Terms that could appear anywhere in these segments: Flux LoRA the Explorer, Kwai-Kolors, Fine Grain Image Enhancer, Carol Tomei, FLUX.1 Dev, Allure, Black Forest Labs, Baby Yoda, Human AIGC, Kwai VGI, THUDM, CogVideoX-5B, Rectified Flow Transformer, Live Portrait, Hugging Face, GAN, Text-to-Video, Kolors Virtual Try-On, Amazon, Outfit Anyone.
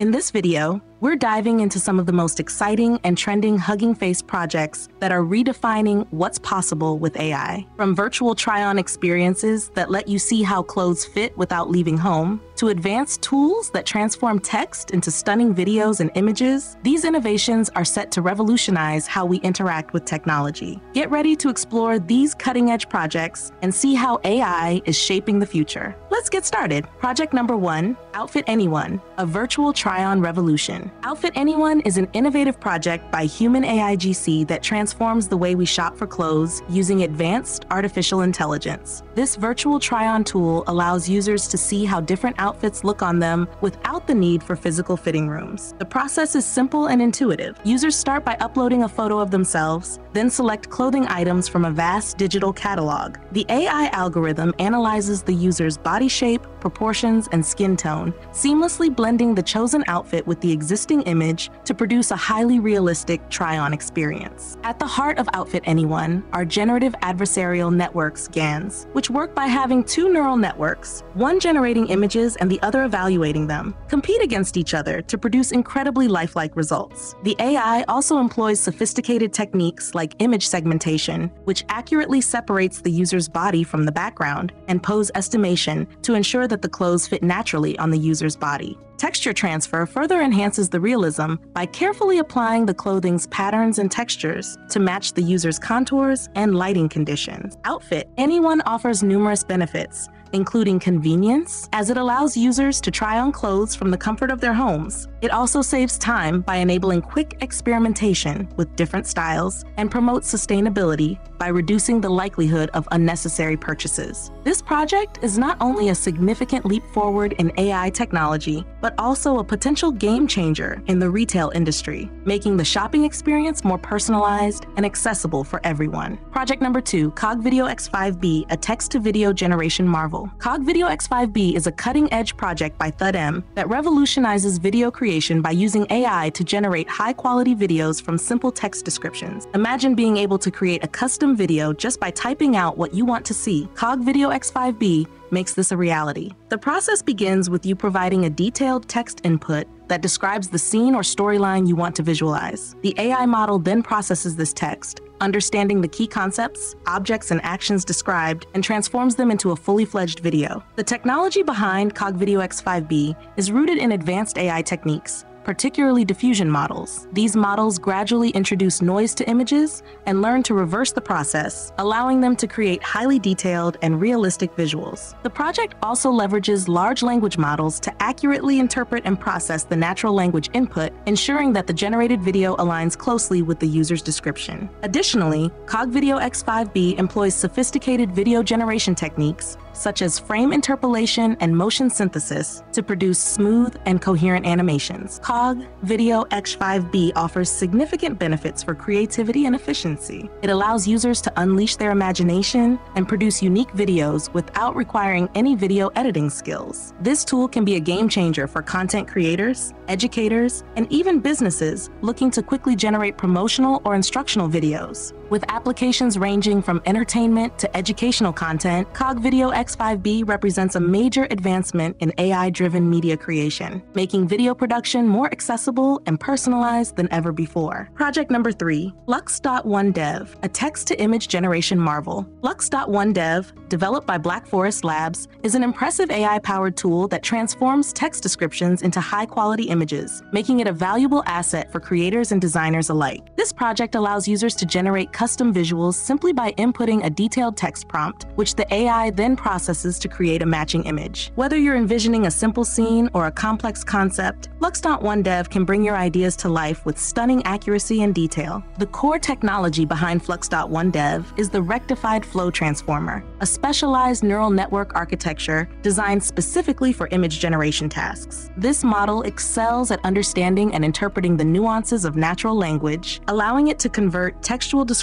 In this video, we're diving into some of the most exciting and trending Hugging Face projects that are redefining what's possible with AI. From virtual try-on experiences that let you see how clothes fit without leaving home, to advanced tools that transform text into stunning videos and images, these innovations are set to revolutionize how we interact with technology. Get ready to explore these cutting-edge projects and see how AI is shaping the future. Let's get started. Project number 1, Outfit Anyone, a virtual try-on revolution. Outfit Anyone is an innovative project by Human AIGC that transforms the way we shop for clothes using advanced artificial intelligence. This virtual try-on tool allows users to see how different outfits look on them without the need for physical fitting rooms. The process is simple and intuitive. Users start by uploading a photo of themselves, then select clothing items from a vast digital catalog. The AI algorithm analyzes the user's body shape, proportions, and skin tone, seamlessly blending the chosen outfit with the existing image to produce a highly realistic try-on experience. At the heart of Outfit Anyone are generative adversarial networks, GANs, which work by having two neural networks, one generating images and the other evaluating them, compete against each other to produce incredibly lifelike results. The AI also employs sophisticated techniques like image segmentation, which accurately separates the user's body from the background, and pose estimation to ensure that the clothes fit naturally on the user's body. Texture transfer further enhances the realism by carefully applying the clothing's patterns and textures to match the user's contours and lighting conditions. Outfit Anyone offers numerous benefits, including convenience, as it allows users to try on clothes from the comfort of their homes. It also saves time by enabling quick experimentation with different styles and promotes sustainability by reducing the likelihood of unnecessary purchases. This project is not only a significant leap forward in AI technology, but also a potential game changer in the retail industry, making the shopping experience more personalized and accessible for everyone. Project number 2, CogVideoX-5B, a text-to-video generation marvel. CogVideoX-5B is a cutting-edge project by THUDM that revolutionizes video creation by using AI to generate high-quality videos from simple text descriptions. Imagine being able to create a custom video just by typing out what you want to see. CogVideoX-5B makes this a reality. The process begins with you providing a detailed text input that describes the scene or storyline you want to visualize. The AI model then processes this text, understanding the key concepts, objects, and actions described, and transforms them into a fully fledged video. The technology behind CogVideoX-5B is rooted in advanced AI techniques, particularly diffusion models. These models gradually introduce noise to images and learn to reverse the process, allowing them to create highly detailed and realistic visuals. The project also leverages large language models to accurately interpret and process the natural language input, ensuring that the generated video aligns closely with the user's description. Additionally, CogVideoX-5B employs sophisticated video generation techniques such as frame interpolation and motion synthesis to produce smooth and coherent animations. CogVideoX-5B offers significant benefits for creativity and efficiency. It allows users to unleash their imagination and produce unique videos without requiring any video editing skills. This tool can be a game changer for content creators, educators, and even businesses looking to quickly generate promotional or instructional videos. With applications ranging from entertainment to educational content, CogVideoX-5B represents a major advancement in AI-driven media creation, making video production more accessible and personalized than ever before. Project number 3, FLUX.1 Dev, a text-to-image generation marvel. FLUX.1 Dev, developed by Black Forest Labs, is an impressive AI-powered tool that transforms text descriptions into high-quality images, making it a valuable asset for creators and designers alike. This project allows users to generate custom visuals simply by inputting a detailed text prompt, which the AI then processes to create a matching image. Whether you're envisioning a simple scene or a complex concept, FLUX.1 Dev can bring your ideas to life with stunning accuracy and detail. The core technology behind FLUX.1 Dev is the Rectified Flow Transformer, a specialized neural network architecture designed specifically for image generation tasks. This model excels at understanding and interpreting the nuances of natural language, allowing it to convert textual descriptions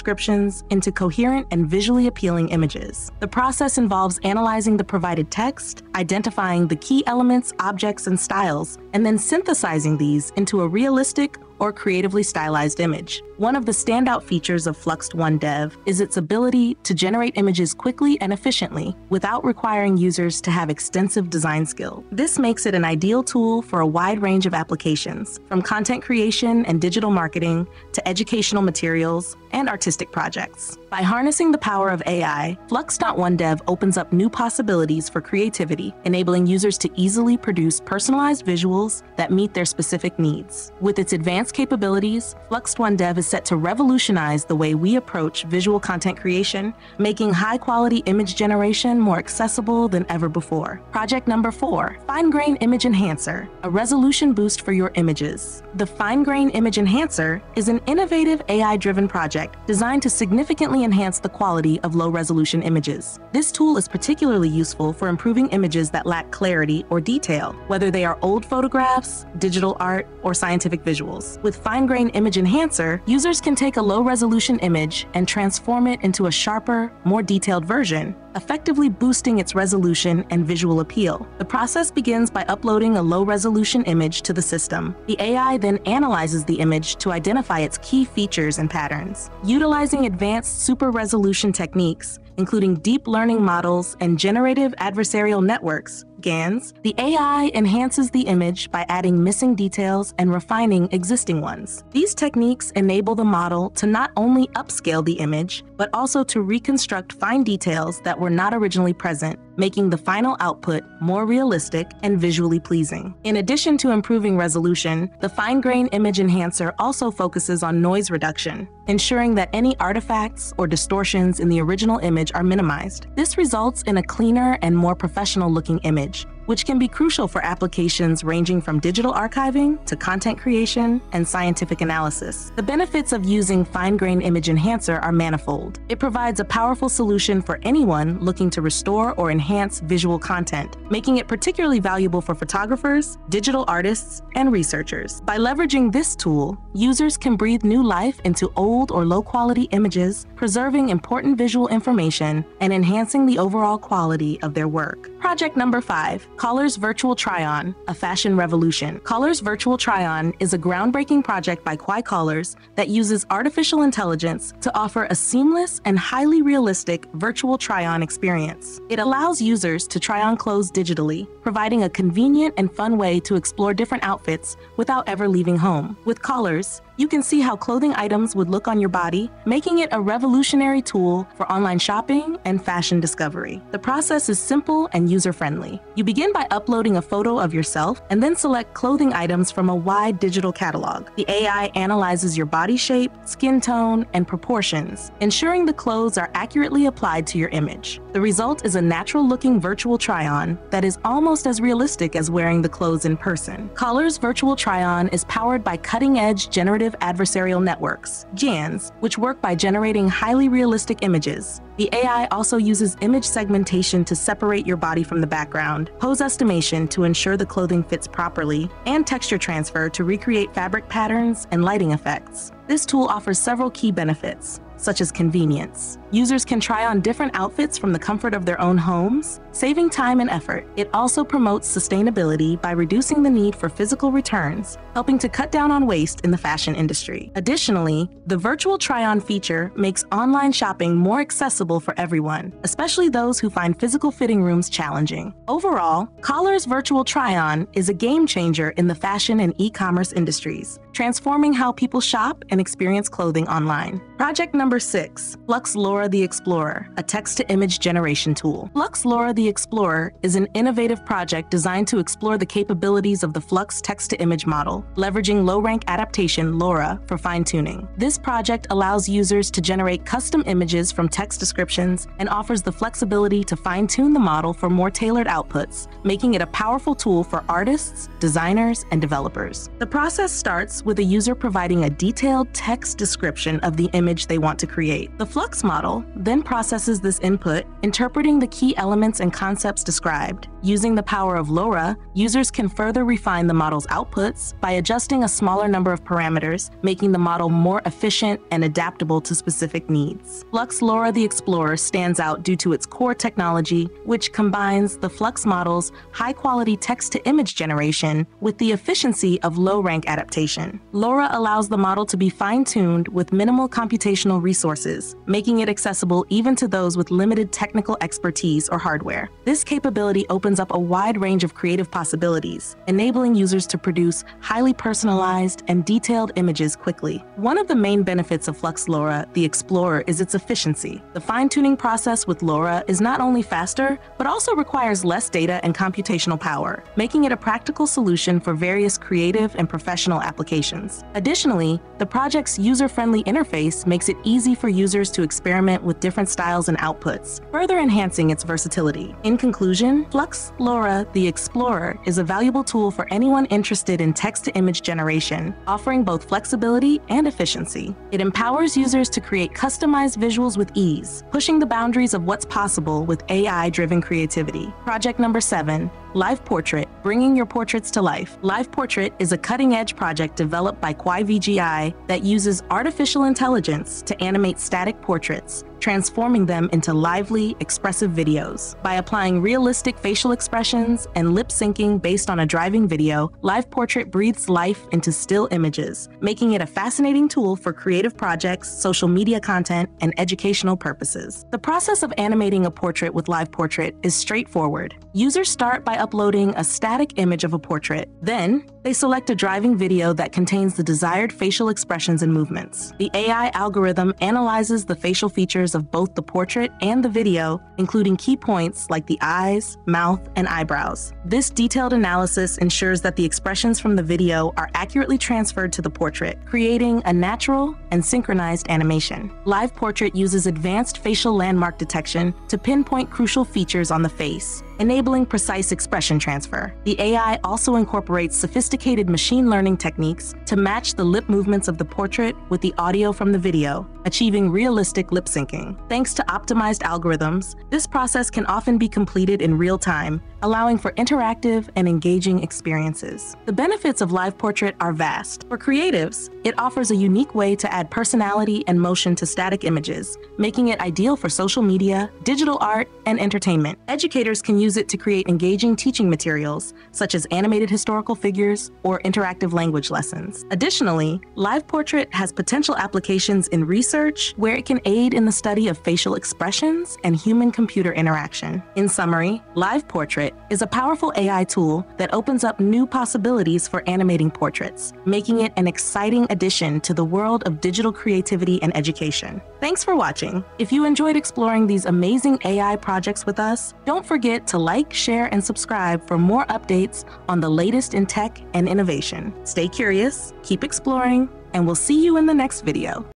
into coherent and visually appealing images. The process involves analyzing the provided text, identifying the key elements, objects, and styles, and then synthesizing these into a realistic, or creatively stylized image. One of the standout features of FLUX.1 Dev is its ability to generate images quickly and efficiently without requiring users to have extensive design skill. This makes it an ideal tool for a wide range of applications, from content creation and digital marketing to educational materials and artistic projects. By harnessing the power of AI, FLUX.1 Dev opens up new possibilities for creativity, enabling users to easily produce personalized visuals that meet their specific needs. With its advanced capabilities, FLUX.1 Dev is set to revolutionize the way we approach visual content creation, making high-quality image generation more accessible than ever before. Project number 4, Fine Grain Image Enhancer, a resolution boost for your images. The Fine Grain Image Enhancer is an innovative AI-driven project designed to significantly enhance the quality of low-resolution images. This tool is particularly useful for improving images that lack clarity or detail, whether they are old photographs, digital art, or scientific visuals. With Fine Grain Image Enhancer, users can take a low-resolution image and transform it into a sharper, more detailed version, effectively boosting its resolution and visual appeal. The process begins by uploading a low-resolution image to the system. The AI then analyzes the image to identify its key features and patterns. Utilizing advanced super-resolution techniques, including deep learning models and generative adversarial networks, GANs, the AI enhances the image by adding missing details and refining existing ones. These techniques enable the model to not only upscale the image, but also to reconstruct fine details that were not originally present, making the final output more realistic and visually pleasing. In addition to improving resolution, the Fine Grain Image Enhancer also focuses on noise reduction, ensuring that any artifacts or distortions in the original image are minimized. This results in a cleaner and more professional-looking image, which can be crucial for applications ranging from digital archiving to content creation and scientific analysis. The benefits of using Fine Grain Image Enhancer are manifold. It provides a powerful solution for anyone looking to restore or enhance visual content, making it particularly valuable for photographers, digital artists, and researchers. By leveraging this tool, users can breathe new life into old or low-quality images, preserving important visual information and enhancing the overall quality of their work. Project number 5. Kolors Virtual Try-On, a fashion revolution. Kolors Virtual Try-On is a groundbreaking project by Kwai-Kolors that uses artificial intelligence to offer a seamless and highly realistic virtual try-on experience. It allows users to try on clothes digitally, providing a convenient and fun way to explore different outfits without ever leaving home. With Kolors, you can see how clothing items would look on your body, making it a revolutionary tool for online shopping and fashion discovery. The process is simple and user-friendly. You begin by uploading a photo of yourself and then select clothing items from a wide digital catalog. The AI analyzes your body shape, skin tone, and proportions, ensuring the clothes are accurately applied to your image. The result is a natural-looking virtual try-on that is almost as realistic as wearing the clothes in person. Kolors Virtual Try-On is powered by cutting-edge generative adversarial networks, GANs, which work by generating highly realistic images. The AI also uses image segmentation to separate your body from the background, pose estimation to ensure the clothing fits properly, and texture transfer to recreate fabric patterns and lighting effects. This tool offers several key benefits, such as convenience. Users can try on different outfits from the comfort of their own homes, saving time and effort. It also promotes sustainability by reducing the need for physical returns, helping to cut down on waste in the fashion industry. Additionally, the virtual try-on feature makes online shopping more accessible for everyone, especially those who find physical fitting rooms challenging. Overall, Kolors Virtual Try-On is a game changer in the fashion and e-commerce industries, transforming how people shop and experience clothing online. Project number 6, Flux LoRA the Explorer, a text-to-image generation tool. Flux LoRA the Explorer is an innovative project designed to explore the capabilities of the Flux text-to-image model, leveraging low-rank adaptation LoRA for fine-tuning. This project allows users to generate custom images from text descriptions and offers the flexibility to fine-tune the model for more tailored outputs, making it a powerful tool for artists, designers, and developers. The process starts with a user providing a detailed text description of the image they want to create. The Flux model then processes this input, interpreting the key elements and concepts described. Using the power of LoRA, users can further refine the model's outputs by adjusting a smaller number of parameters, making the model more efficient and adaptable to specific needs. Flux LoRA the Explorer stands out due to its core technology, which combines the Flux model's high-quality text-to-image generation with the efficiency of low-rank adaptation. LoRA allows the model to be fine-tuned with minimal computational resources, making it accessible even to those with limited technical expertise or hardware. This capability opens up a wide range of creative possibilities, enabling users to produce highly personalized and detailed images quickly. One of the main benefits of Flux LoRA the Explorer is its efficiency. The fine-tuning process with LoRA is not only faster, but also requires less data and computational power, making it a practical solution for various creative and professional applications. Additionally, the project's user-friendly interface makes it easy for users to experiment with different styles and outputs, further enhancing its versatility. In conclusion, Flux LoRA the Explorer is a valuable tool for anyone interested in text-to-image generation, offering both flexibility and efficiency. It empowers users to create customized visuals with ease, pushing the boundaries of what's possible with AI-driven creativity. Project number 7. Live Portrait, bringing your portraits to life. Live Portrait is a cutting-edge project developed by Kwai VGI that uses artificial intelligence to animate static portraits, transforming them into lively, expressive videos. By applying realistic facial expressions and lip-syncing based on a driving video, Live Portrait breathes life into still images, making it a fascinating tool for creative projects, social media content, and educational purposes. The process of animating a portrait with Live Portrait is straightforward. Users start by uploading a static image of a portrait. Then, they select a driving video that contains the desired facial expressions and movements. The AI algorithm analyzes the facial features of both the portrait and the video, including key points like the eyes, mouth, and eyebrows. This detailed analysis ensures that the expressions from the video are accurately transferred to the portrait, creating a natural and synchronized animation. Live Portrait uses advanced facial landmark detection to pinpoint crucial features on the face, enabling precise expression transfer. The AI also incorporates sophisticated machine learning techniques to match the lip movements of the portrait with the audio from the video, achieving realistic lip syncing. Thanks to optimized algorithms, this process can often be completed in real time, allowing for interactive and engaging experiences. The benefits of Live Portrait are vast. For creatives, it offers a unique way to add personality and motion to static images, making it ideal for social media, digital art, and entertainment. Educators can use it to create engaging teaching materials, such as animated historical figures or interactive language lessons. Additionally, Live Portrait has potential applications in research, where it can aid in the study of facial expressions and human-computer interaction. In summary, Live Portrait is a powerful AI tool that opens up new possibilities for animating portraits, making it an exciting addition to the world of digital creativity and education. Thanks for watching. If you enjoyed exploring these amazing AI projects with us, don't forget to like, share, and subscribe for more updates on the latest in tech and innovation. Stay curious, keep exploring, and we'll see you in the next video.